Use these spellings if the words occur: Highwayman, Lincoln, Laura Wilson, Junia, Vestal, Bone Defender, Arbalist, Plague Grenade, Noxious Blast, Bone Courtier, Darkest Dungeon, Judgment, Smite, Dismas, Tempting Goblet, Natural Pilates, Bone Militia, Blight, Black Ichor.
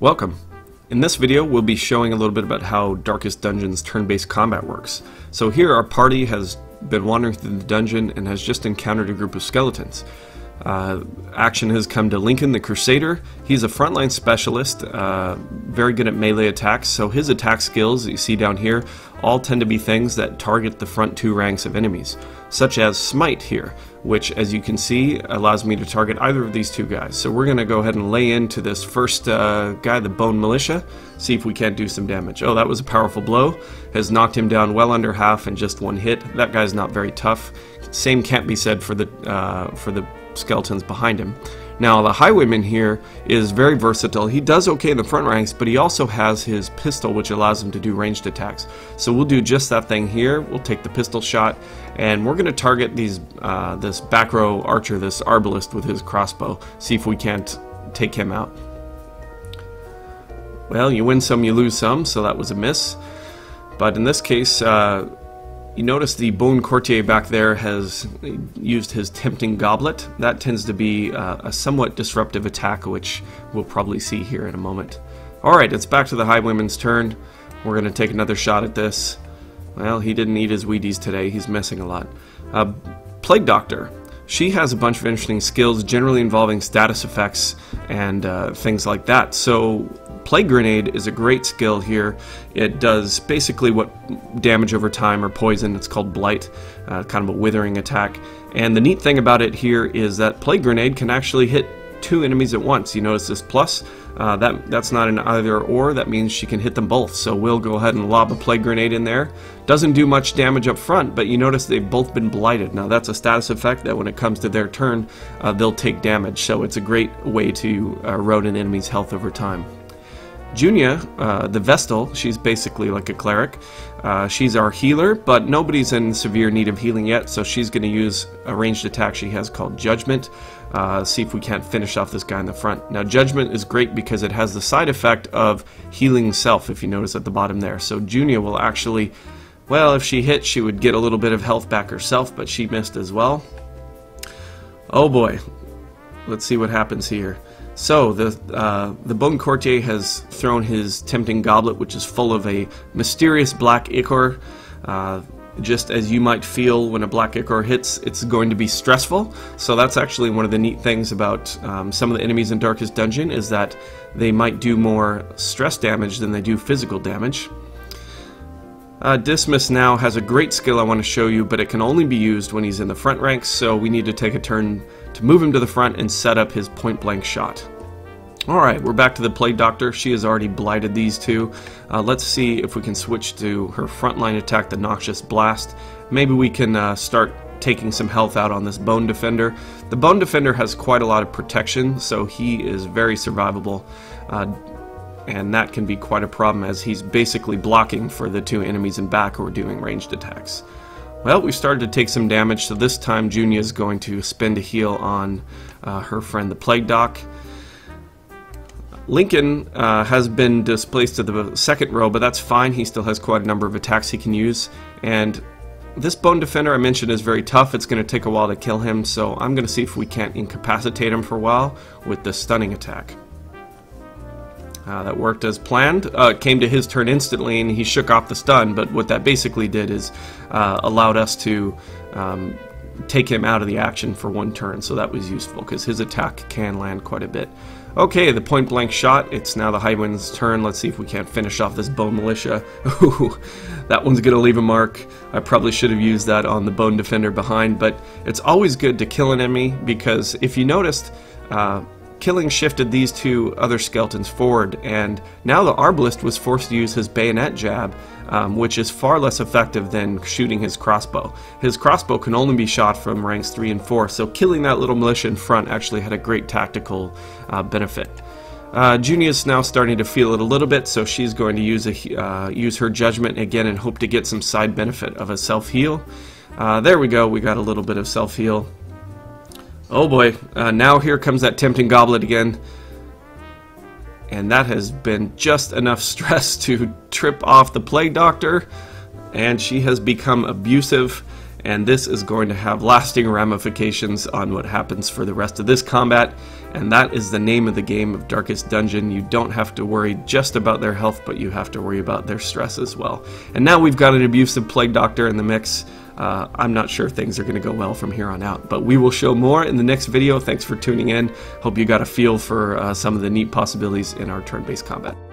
Welcome! In this video we'll be showing a little bit about how Darkest Dungeon's turn-based combat works. So here our party has been wandering through the dungeon and has just encountered a group of skeletons. Action has come to Lincoln the Crusader. He's a frontline specialist, very good at melee attacks, so his attack skills that you see down here all tend to be things that target the front two ranks of enemies, such as Smite here, which as you can see allows me to target either of these two guys. So we're going to go ahead and lay into this first guy, the Bone Militia, see if we can't do some damage. Oh, that was a powerful blow, has knocked him down well under half in just one hit. That guy's not very tough. Same can't be said for the skeletons behind him. Now the Highwayman here is very versatile. He does okay in the front ranks, but he also has his pistol, which allows him to do ranged attacks. So we'll do just that thing here. We'll take the pistol shot, and we're going to target these this back row archer, this Arbalist, with his crossbow. See if we can't take him out. Well, you win some, you lose some, so that was a miss. But in this case, you notice the Bone Courtier back there has used his Tempting Goblet. That tends to be a somewhat disruptive attack, which we'll probably see here in a moment. Alright, it's back to the Highwayman's turn. We're going to take another shot at this. Well, he didn't eat his Wheaties today. He's missing a lot. Plague Doctor. She has a bunch of interesting skills, generally involving status effects and things like that. So Plague Grenade is a great skill here. It does basically what damage over time or poison. It's called Blight, kind of a withering attack. And the neat thing about it here is that Plague Grenade can actually hit two enemies at once. You notice this plus, that's not an either or, that means she can hit them both. So we'll go ahead and lob a Plague Grenade in there. Doesn't do much damage up front, but you notice they've both been blighted. Now that's a status effect that when it comes to their turn, they'll take damage. So it's a great way to erode an enemy's health over time. Junia, the Vestal, she's basically like a cleric. She's our healer, but nobody's in severe need of healing yet, so she's going to use a ranged attack she has called Judgment. See if we can't finish off this guy in the front. Now Judgment is great because it has the side effect of healing self, if you notice at the bottom there. So Junia will actually, well, if she hit, she would get a little bit of health back herself, but she missed as well. Oh boy. Let's see what happens here. So the Bone Courtier has thrown his Tempting Goblet, which is full of a mysterious Black Ichor. Just as you might feel when a Black Ichor hits, it's going to be stressful. So that's actually one of the neat things about some of the enemies in Darkest Dungeon, is that they might do more stress damage than they do physical damage. Dismas now has a great skill I want to show you, but it can only be used when he's in the front ranks, so we need to take a turn to move him to the front and set up his point-blank shot. Alright, we're back to the Plague Doctor. She has already blighted these two. Let's see if we can switch to her frontline attack, the Noxious Blast. Maybe we can start taking some health out on this Bone Defender. The Bone Defender has quite a lot of protection, so he is very survivable. And that can be quite a problem, as he's basically blocking for the two enemies in back who are doing ranged attacks. Well, we started to take some damage, so this time Junia is going to spend a heal on her friend the Plague Doc. Lincoln has been displaced to the second row, but that's fine. He still has quite a number of attacks he can use. And this Bone Defender I mentioned is very tough. It's going to take a while to kill him, so I'm going to see if we can't incapacitate him for a while with the stunning attack. That worked as planned. It came to his turn instantly and he shook off the stun, but what that basically did is allowed us to take him out of the action for one turn, so that was useful because his attack can land quite a bit. Okay, the point blank shot. It's now the Highwayman's turn. Let's see if we can't finish off this Bone Militia. Ooh, that one's going to leave a mark. I probably should have used that on the Bone Defender behind, but it's always good to kill an enemy because if you noticed, killing shifted these two other skeletons forward, and now the Arbalist was forced to use his bayonet jab, which is far less effective than shooting his crossbow. His crossbow can only be shot from ranks 3 and 4, so killing that little militia in front actually had a great tactical benefit. Junia's now starting to feel it a little bit, so she's going to use her Judgment again and hope to get some side benefit of a self-heal. There we go, we got a little bit of self-heal. Oh boy, now here comes that Tempting Goblet again. And that has been just enough stress to trip off the Plague Doctor. And she has become abusive. and this is going to have lasting ramifications on what happens for the rest of this combat, and that is the name of the game of Darkest Dungeon. You don't have to worry just about their health, but you have to worry about their stress as well. And now we've got an abusive Plague Doctor in the mix. I'm not sure things are going to go well from here on out, but we will show more in the next video. Thanks for tuning in. Hope you got a feel for some of the neat possibilities in our turn-based combat.